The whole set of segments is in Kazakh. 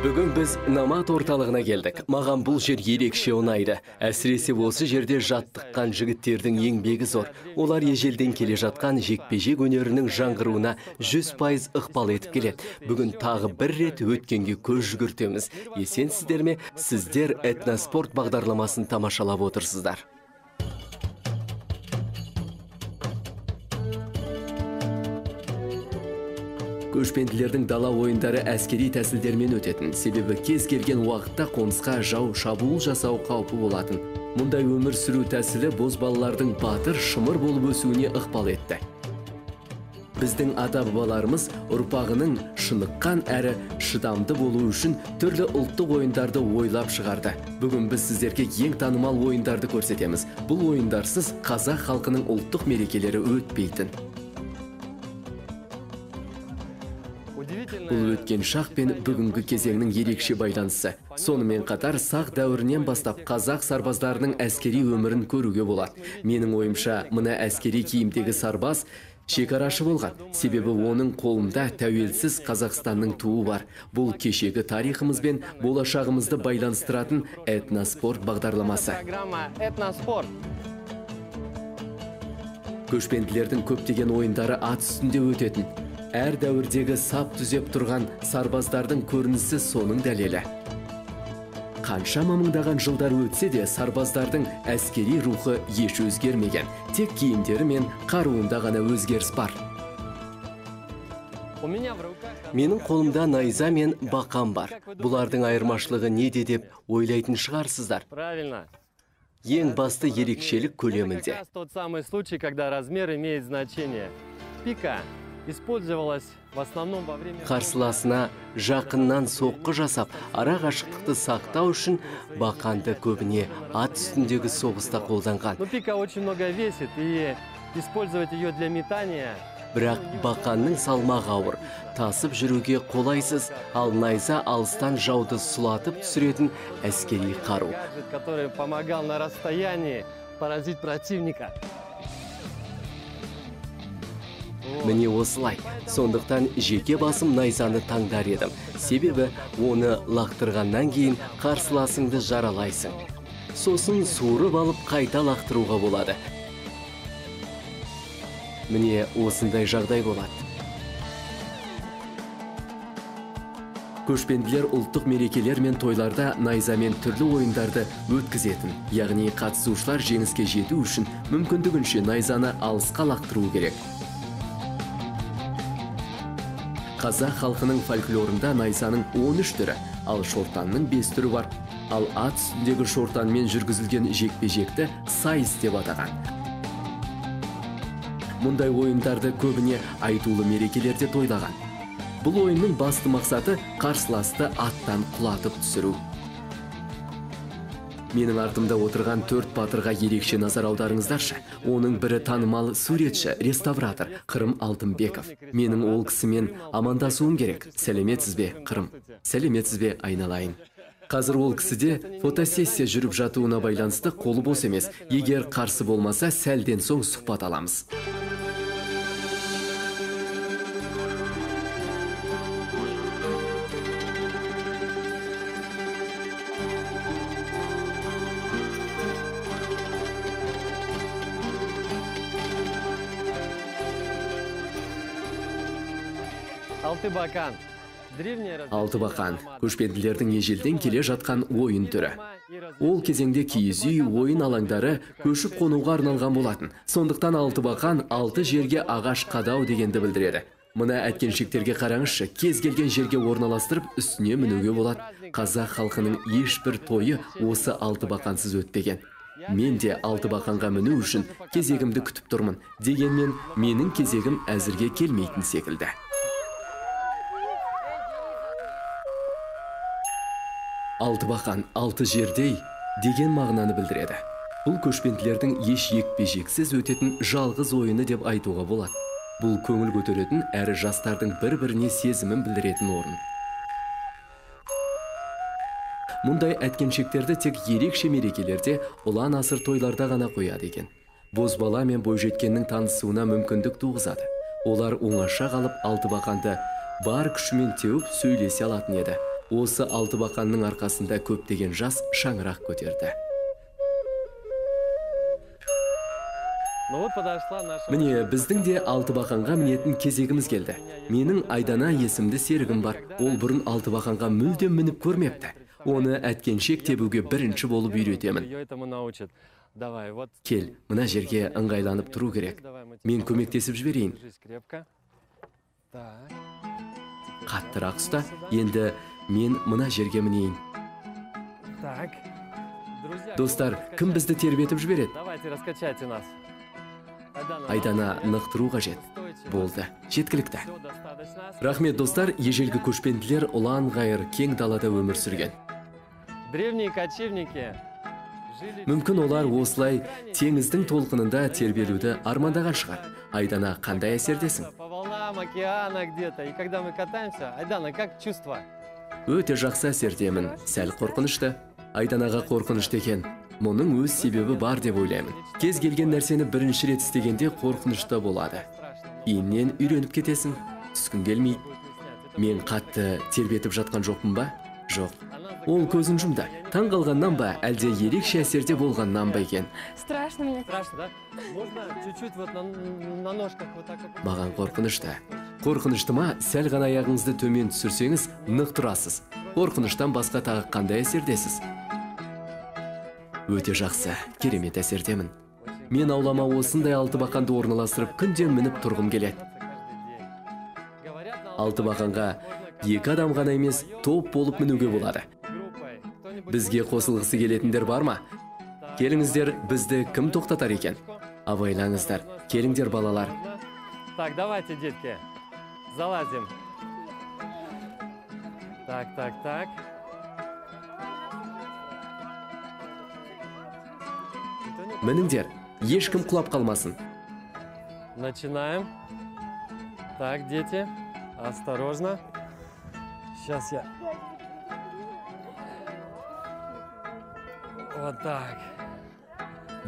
Бүгін біз намат орталығына келдік. Маған бұл жер ерекше ұнайды. Әсіресе осы жерде жаттыққан жігіттердің еңбегі зор. Олар ежелден келе жатқан жекпе-жек өнерінің жаңғыруына 100% ықпал етіп келеді. Бүгін тағы бір рет өткенге көз жүгіртеміз. Есенсіздер ме? Сіздер этноспорт бағдарламасын тамашалап отырсыздар. Көшпенділердің дала ойындары әскери тәсілдермен өтетін, себебі кез келген уақытта қонысқа жау шабуыл жасау қаупі болатын. Мұндай өмір сүру тәсілі бозбалалардың батыр шымыр болып өсуіне ықпал етті. Біздің ата-бабаларымыз ұрпағының шыныққан әрі шыдамды болу үшін түрлі ұлттық ойындарды ойлап шығарды. Бүгін біз сіздерге ең танымал ойындарды көрсетеміз. Бұл ойындарсыз қазақ халқының ұлттық мерекелері өтпейтін. Бұл өткен шақ пен бүгінгі кезеңнің ерекше байланысы. Сонымен қатар сақ дәуірінен бастап қазақ сарбаздарының әскери өмірін көруге болады. Менің ойымша, мына әскери киімдегі сарбаз шекарашы болған, себебі оның қолында тәуелсіз Қазақстанның туы бар. Бұл кешегі тарихымыз бен болашағымызды байланыстыратын этноспорт бағдарламасы. Көшпенділердің көптеген ойындары ат үстінде өтетін. Әр дәуірдегі сап түзеп тұрған сарбаздардың көрінісі соның дәлелі. Қаншама мыңдаған жылдар өтсе де сарбаздардың әскери рухы еш өзгермеген. Тек киімдері мен қаруында ғана өзгеріс бар. Менің қолымда найза мен бақан бар. Бұлардың айырмашылығы неде деп ойлайтын шығарсыздар. Ең басты ерекшелік көлемінде. Қарсыласына жақыннан соққы жасап, ара қашықтықты сақтау үшін бақанды көбіне ат үстіндегі соғыста қолданған. Бірақ бақанның салмағы ауыр, тасып жүруге қолайсыз, ал найза алыстан жауды сұлатып түсіретін әскери қару. Міне осылай. Сондықтан жеке басым найзаны таңдар едім. Себебі оны лақтырғаннан кейін қарсыласыңды жаралайсың. Сосын суырып алып қайта лақтыруға болады. Міне осындай жағдай болады. Көшпенділер ұлттық мерекелер мен тойларда найзамен түрлі ойындарды өткізетін. Яғни қатысушылар жеңіске жету үшін мүмкіндігінше найзаны алысқа лақтыру керек. Қазақ халқының фольклорында найзаның 13 түрі, ал шортанның 5 түрі бар. Ал ат үстіндегі шортанмен жүргізілген жекпе-жекті сайыс деп атаған. Мұндай ойындарды көбіне айтулы мерекелерде тойлаған. Бұл ойынның басты мақсаты қарсыласты аттан құлатып түсіру. Менің артымда отырған 4 батырға ерекше назар аударыңыздаршы. Оның бірі танымал суретші, реставратор Крым Алтынбеков. Менің ол кісімен амандасуым керек. Сәлеметсіз бе, Крым? Сәлеметсіз бе, айналайын? Қазір ол кісіде фотосессия жүріп жатуына байланысты қолы бос емес. Егер қарсы болмаса, сәлден соң сұхбат аламыз. Алтыбақан – көшпенділердің ежелден келе жатқан ойын түрі. Ол кезеңде киіз үй, ойын алаңдары көшіп қонуға арналған болатын. Сондықтан алтыбақан алты жерге ағаш қадау дегенді білдіреді. Мына әткеншектерге қараңызшы, кез келген жерге орналастырып, үстіне мінуге болады. Қазақ халқының ешбір тойы осы алтыбақансыз өтпеген. Мен де алтыбақанға міну үшін кезегімді күтіп тұрмын. Дегенмен, менің кезегім әзірге келмейтін секілді. Алтыбақан алты жердей деген мағынаны білдіреді. Бұл көшпенділердің еш жекпе-жексіз өтетін жалғыз ойыны деп айтуға болады. Бұл көңіл көтеретін әрі жастардың бір-біріне сезімін білдіретін орын. Мұндай әткеншектерді тек ерекше мерекелерде ұлан асыр тойларда ғана қояды екен. Бозбала мен бойжеткеннің танысуына мүмкіндік туғызады. Олар оңаша қалып алтыбақанды бар күшімен теуіп сөйлесе алатын еді. Осы Алтыбақанның арқасында көптеген жас шаңырақ көтерді. Міне, біздің де Алтыбақанға мінетін кезегіміз келді. Менің Айдана есімді серігім бар. Ол бұрын Алтыбақанға мүлдем мініп көрмепті. Оны әткеншек тебуге бірінші болып үйретемін. Кел, мына жерге ыңғайланып тұру керек. Мен көмектесіп жіберейін. Қаттырақ ұста, енді мен мына жерге мінейін. Достар, кім бізді тербетіп жібереді? Айдана нықтыру қажет. Болды, жеткілікті. Рахмет, достар, ежелгі көшпенділер ұлан ғайыр кең далада өмір сүрген. Мүмкін олар осылай теңіздің толқынында тербелуді армандаған шығар. Айдана, қандай әсердесің? Өте жақсы әсердемін, сәл қорқынышты. Айданаға қорқынышты екен. Мұның өз себебі бар деп ойлаймын. Кез келген нәрсені бірінші рет істегенде қорқынышта болады. Иннен үйреніп кетесің, түскін келмей. Мен қатты тербетіп жатқан жоқпын ба? Жоқ. Ол көзін жұмды. Таң қалғаннан ба, әлде ерекше әсерде болғаннан ба екен? Страшно мне. Маған қорқынышты. Қорқыныштыма сәл ғана аяғыңызды төмен түсірсеңіз, нық тұрасыз. Қорқыныштан басқа тағы қандай әсердесіз? Өте жақсы, керемет әсердемін. Мен аулама осындай Алтыбақанды орналастырып, күнден мініп тұрғым келеді. Алтыбақанға екі адам ғана емес, топ болып мінуге болады. Бізге қосылғысы келетіндер бар ма? Келіңіздер, бізді кім тоқтатар екен? Абайлаңыздар, келіңдер балалар. Так, давайте, детки, залазим. Так, так, так. Мініңдер, ешкім құлап қалмасын. Начинаем. Так, дети, осторожно. Сейчас я. Вот так.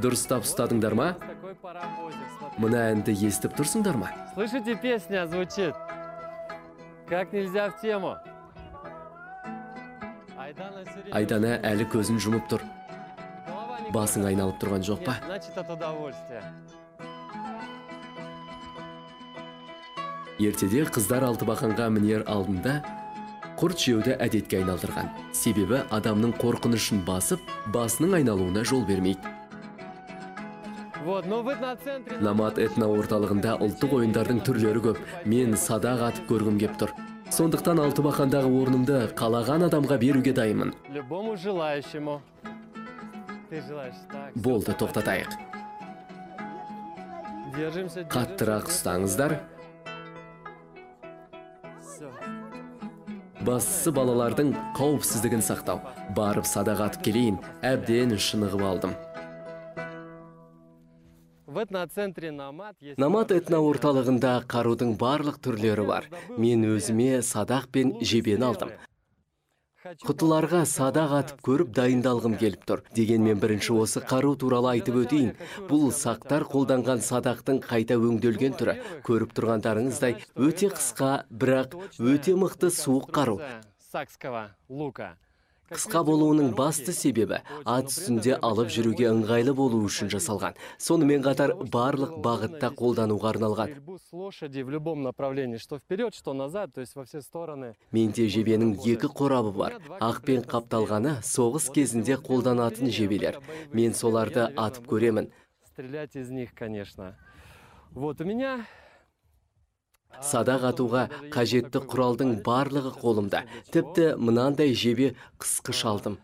Дұрыстап ұстадыңдар ма? Мына әнді естіп тұрсыңдар ма? Слышите, песня звучит. Как нельзя в тему. Айдана әлі көзін жұмып тұр. Басың айналып тұрған жоқ па? Ертеде қыздар Алтыбақанға мінер алдында құрт жеуді әдетке айналдырған. Себебі адамның қорқынышын басып, басының айналуына жол бермейді. Намат этна орталығында ұлттық ойындардың түрлері көп. Мен садақ атып көргім кеп тұр. Сондықтан Алтыбақандағы орнымды қалаған адамға беруге дайымын. Болды, тоқтатайық. Қаттырақ ұстаңыздар. Бастысы балалардың қауіпсіздігін сақтау. Барып садақ атып келейін, әбден шынығып алдым. Намат этна орталығында қарудың барлық түрлері бар. Мен өзіме садақ пен жебені алдым. Құтыларға садақ атып көріп дайындалғым келіп тұр. Дегенмен бірінші осы қару туралы айтып өтейін. Бұл сақтар қолданған садақтың қайта өңделген түрі. Көріп тұрғандарыңыздай өте қысқа, бірақ өте мықты суық қару. Қысқа болуының басты себебі ат үстінде алып жүруге ыңғайлы болу үшін жасалған. Сонымен қатар барлық бағытта қолдануға арналған. Менде жебенің екі қорабы бар. Ақпен қапталғаны соғыс кезінде қолданатын жебелер. Мен соларды атып көремін. Садақ атуға қажетті құралдың барлығы қолымда. Тіпті мынандай жебе қысқыш алдым.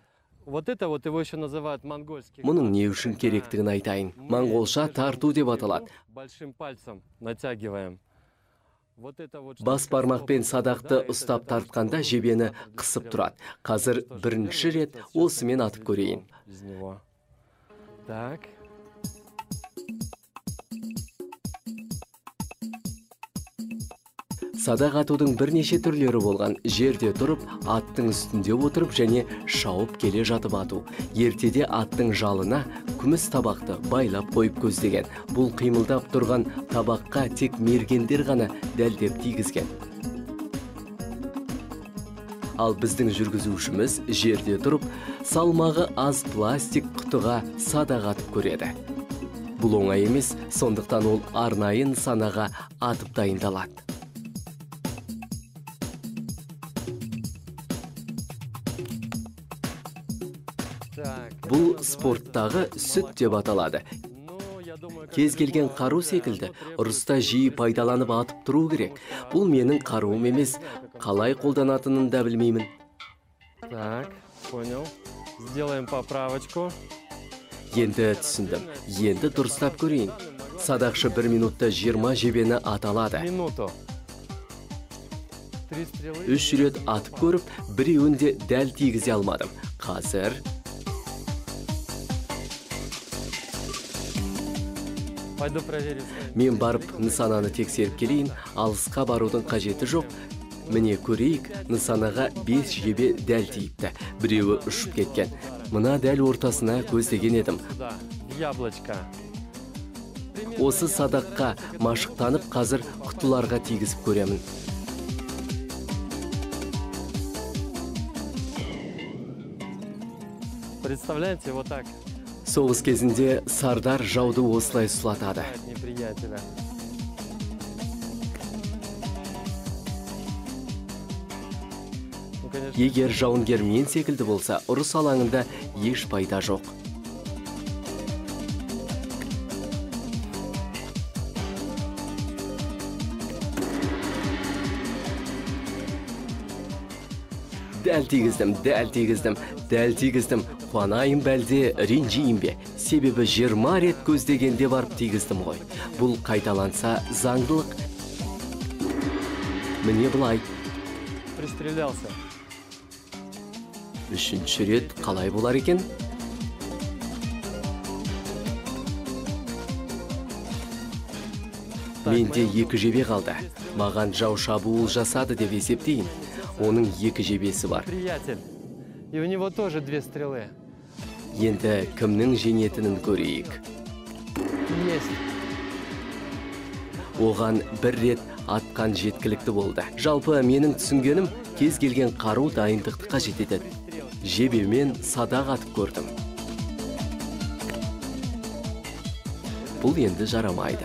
Мұның не үшін керектігін айтайын. Моңғолша тарту деп аталады. Бас бармақпен садақты ұстап тартқанда жебені қысып тұрады. Қазір бірінші рет осымен атып көрейін. Так. Садақ атудың бірнеше түрлері болған. Жерде тұрып, аттың үстінде отырып және шауып келе жатып ату. Ертеде аттың жалына күміс табақты байлап қойып көздеген. Бұл қимылдап тұрған табаққа тек мергендер ғана дәлдеп тигізген. ал біздің жүргізушіміз жерде тұрып, салмағы аз пластик құтыға садақ атып көреді. Бұл оңай емес, сондықтан ол арнайын санаға атып дайындалады. Бұл спорттағы сүт деп аталады. Кез келген қару секілді, ұрыста жиі пайдаланып атып тұру керек. Бұл менің қаруым емес, қалай қолданатынын да білмеймін. Так, понял. Сделаем поправочку. Енді түсіндім. Енді дұрыстап көрейін. Садақшы 1 минутта 20 жебені аталады. 3 рет атып көріп, біреуін де дәл тигізе алмадым. Қазір мен барып нысананы тексеріп келейін, алысқа барудың қажеті жоқ. Міне көрейік, нысанаға 5 жебе дәл тиіпті, біреуі ұшып кеткен. Мына дәл ортасына көздеген едім. Осы садаққа машықтанып, қазір құтыларға тигізіп көремін. Представляете, вот так. Соғыс кезінде сардар жауды осылай сұлатады. Егер жауынгер мен секілді болса, ұрыс алаңында еш пайда жоқ. Дәл тигіздім. Қуанайын бәлде, ренжейін бе. Себебі 20 рет көздегенде барып тигіздім ғой. Бұл қайталанса заңдылық. Міне бұлай. Пристрелялся. 3-ші рет қалай болар екен? Менде 2 жебе қалды. Маған жау шабуыл жасады деп есептейін. Оның 2 жебесі бар. И у него тоже 2 стрелы. Енді кімнің женетінін көрейік. Оған 1 рет атқан жеткілікті болды. Жалпы менің түсінгенім, кез келген қару дайындықты қажет етеді. Жебемен садақ атып көрдім. Бұл енді жарамайды.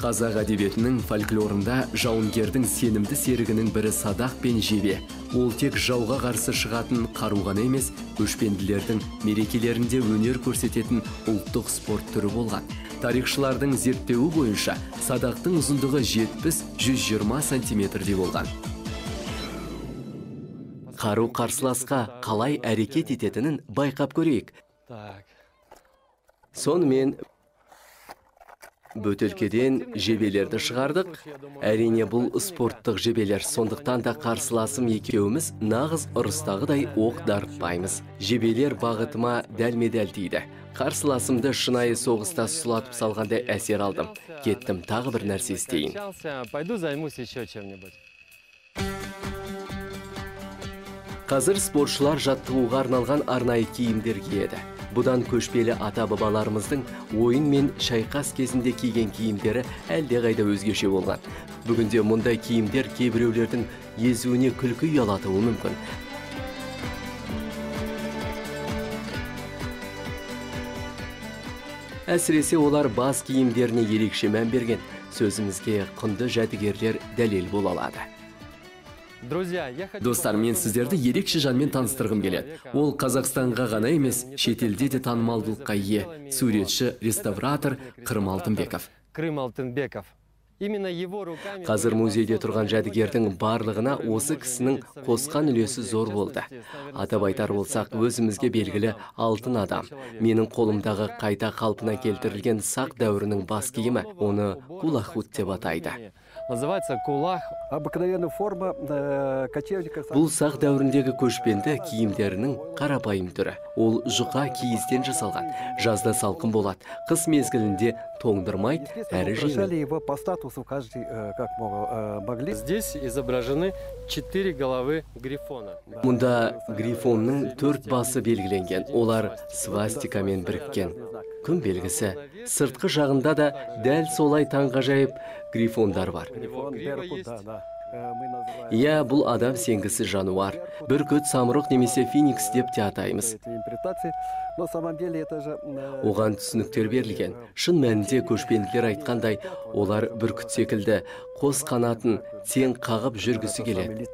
Қазақ әдебиетінің фольклорында жауынгердің сенімді серігінің бірі садақ пен жебе. Ол тек жауға қарсы шығатын қаруған емес, өшпенділердің мерекелерінде өнер көрсететін ұлттық спорт түрі болған. Тарихшылардың зерттеуі бойынша садақтың ұзындығы 70-120 сантиметрде болған. Қару қарсыласқа қалай әрекет ететінін байқап көрейік. Сонымен бөтелкеден жебелерді шығардық. Әрине, бұл спорттық жебелер, сондықтан да қарсыласым екеуіміз нағыз ұрыстағыдай оқ дарытпаймыз. Жебелер бағытыма дәлме-дәл тиді. Қарсыласымды шынайы соғыста сұлатып салғандай әсер алдым. Кеттім тағы бір нәрсе істейін. Қазір спортшылар жаттығуға арналған арнайы киімдер киеді. Бұдан көшпелі ата-бабаларымыздың ойын мен шайқас кезінде киген киімдері әлде қайда өзгеше болған. Бүгінде мұндай киімдер кейбіреулердің езуіне күлкі ұялатуы мүмкін. Әсіресе олар бас киімдеріне ерекше мән берген. Сөзімізге құнды жәдігерлер дәлел бола алады. Достар, мен сіздерді ерекше жанмен таныстырғым келеді. Ол Қазақстанға ғана емес, шетелде де танымалдылыққа ие. Суретші, реставратор Крым Алтынбеков. Қазір музейде тұрған жәдігердің барлығына осы кісінің қосқан үлесі зор болды. Атап айтар болсақ, өзімізге белгілі алтын адам. Менің қолымдағы қайта қалпына келтірілген сақ дәуірінің бас киімі, оны кулахут деп атайды. Называется кулах. Обыкновенная форма кочевников. Бұл сақ дәуіріндегі көшпенді киімдерінің қарапайым түрі. Ол жұқа киізден жасалған. Жазда салқын болады. Қыс мезгілінде тоңдырмайды, әрі жеңіл. Здесь изображены 4 головы грифона. Мұнда грифонның 4 басы белгіленген. Олар свастикамен біріккен. Күн белгісі. Сыртқы жағында да дәл солай таңғажайып грифондар бар. Я, бұл адам сенгісі жануар. Бүркіт, самұрық немесе феникс деп те атаймыз. Оған түсініктер берілген. Шын мәнінде көшпенділер айтқандай, олар бүркіт секілді, қос қанатын тең қағып жүргісі келеді.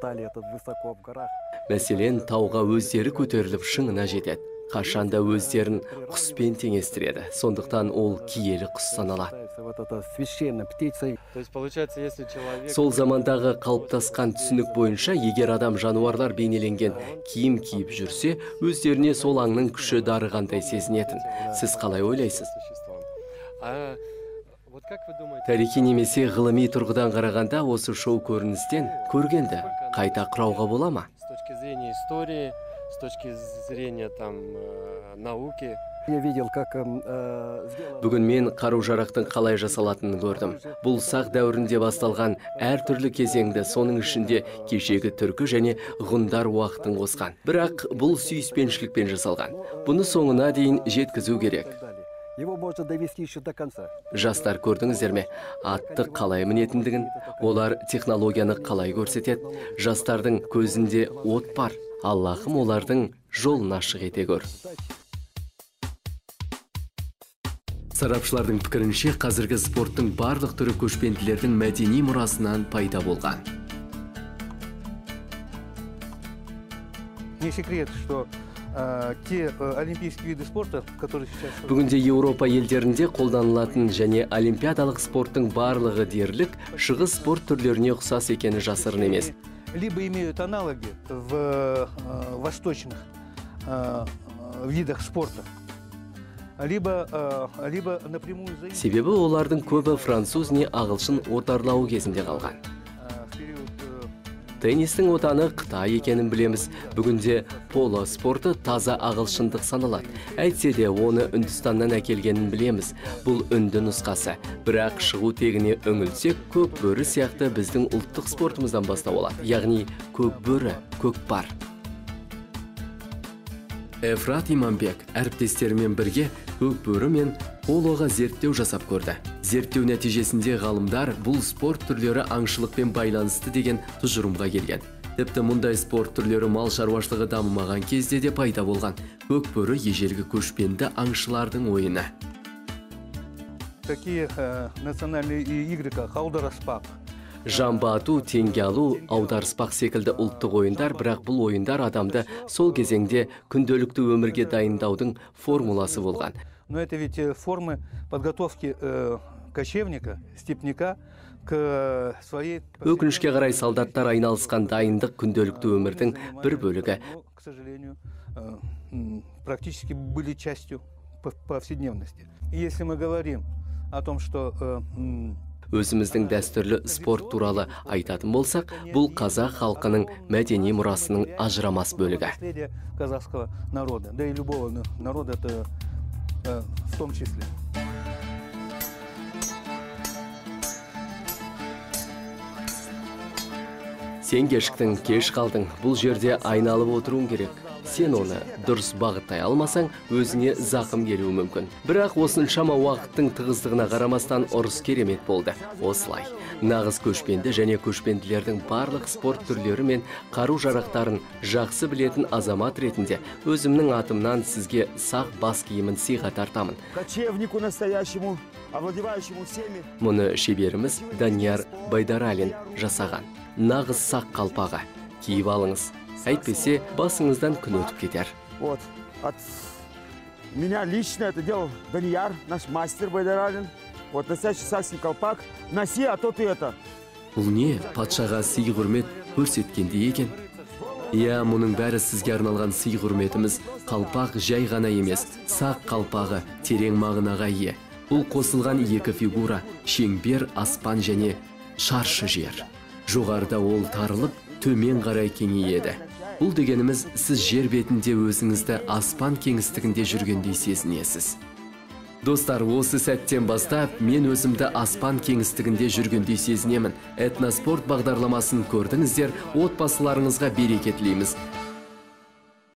Мәселен, тауға өздері көтеріліп шыңына жетеді. Қашанда өздерін құспен теңестіреді. Сондықтан ол киелі құс саналады. Сол замандағы қалыптасқан түсінік бойынша, егер адам жануарлар бейнеленген киім киіп жүрсе, өздеріне сол аңның күші дарығандай сезінетін. Сіз қалай ойлайсыз? Тарихи немесе ғылыми тұрғыдан қарағанда осы шоу көріністен көргенді қайта құрауға бола ма? С точки зрения там науки. Бүгін мен қару-жарақтың қалай жасалатынын көрдім. Бұл сақ дәуірінде басталған әртүрлі кезеңді, соның ішінде кешегі түркі және ғұндар уақытын қосқан. Бірақ бұл сүйіспеншілікпен жасалған. Бұны соңына дейін жеткізу керек. Жастар көрдіңіздер ме? Атты қалай мінетіндігін, олар технологияны қалай көрсетеді. Жастардың көзінде от бар. Аллахым олардың жолын ашық ете көр. Сарапшылардың пікірінше, қазіргі спорттың барлық түрі көшпенділердің мәдени мұрасынан пайда болған. Не секрет, что те олимпийские виды спорта, которые сейчас... Бүгінде Еуропа елдерінде қолданылатын және олимпиадалық спорттың барлығы дерлік шығыс спорт түрлеріне ұқсас екені жасырын емес. Либо имеют аналоги в восточных видах спорта, либо напрямую заимствованы. Себебі олардың көбі француз не ағылшын отарлауы кезінде қалған. Теннистің отаны Қытай екенін білеміз. Бүгінде поло спорты таза ағылшындық саналады. Әйтсе де оны Үндістаннан әкелгенін білеміз. Бұл үнді нұсқасы. Бірақ шығу тегіне үңілсек, көк бөрі сияқты біздің ұлттық спортымыздан бастау алады. Яғни көк бөрі, көк бар. Эфрат Иманбек әріптестерімен бірге көк бөрі мен полоға зерттеу жасап көрді. Зерттеу нәтижесінде ғалымдар бұл спорт түрлері аңшылықпен байланысты деген тұжырымға келген. Тіпті мұндай спорт түрлері мал шаруашылығы дамымаған кезде де пайда болған. Көк бөрі ежелгі көшпенді аңшылардың ойыны. Жамба ату, теңге алу, аударыспақ секілді ұлттық ойындар, бірақ бұл ойындар адамды сол кезеңде күнделікті өмірге дайындаудың формуласы болған. Но это ведь формы подготовки кочевника, степняка к своей... Өкінішке қарай солдаттар айналысқан дайындық күнделікті өмірдің бір бөлігі. К сожалению, практически были частью повседневности. Если мы говорим о том, что... Өзіміздің дәстүрлі спорт туралы айтатын болсақ, бұл қазақ халқының мәдени мұрасының ажырамас бөлігі. Казахского народа, да и любого народа, это... в том числе. Сен кешіктің, кеш қалдың. Бұл жерде айналып отыруың керек. Сен оны дұрыс бағыттай алмасаң, өзіне зақым келуі мүмкін. Бірақ осыншама уақыттың тығыздығына қарамастан ұрыс керемет болды. Осылай, нағыз көшпенді және көшпенділердің барлық спорт түрлері мен қару-жарақтарын жақсы білетін азамат ретінде өзімнің атымнан сізге сақ бас киімін сыйға тартамын. Мұны шеберіміз Данияр Байдаралин жасаған. Нағыз сақ қалпаға киіп алыңыз. Әйтпесе, басыңыздан күн өтіп кетер. Вот, от меня лично это делал Данияр, наш мастер Байдаралин. Вот, настоящий сакский колпак. Носи, а то ты это. Бұл не, патшаға сый құрмет көрсеткенде екен? Иә, мұның бәрі сізге арналған сый құрметіміз. Қалпақ жай ғана емес, сақ қалпағы терең мағынаға ие. Бұл қосылған екі фигура, шеңбер, аспан және шаршы жер. Жоғарда ол тарылып, төмен қарай кеңейеді. Бұл дегеніміз, сіз жер бетінде өзіңізді аспан кеңістігінде жүргендей сезінесіз. Достар, осы сәттен бастап, мен өзімді аспан кеңістігінде жүргендей сезінемін. Этноспорт бағдарламасын көрдіңіздер, отбасыларыңызға береке тілейміз.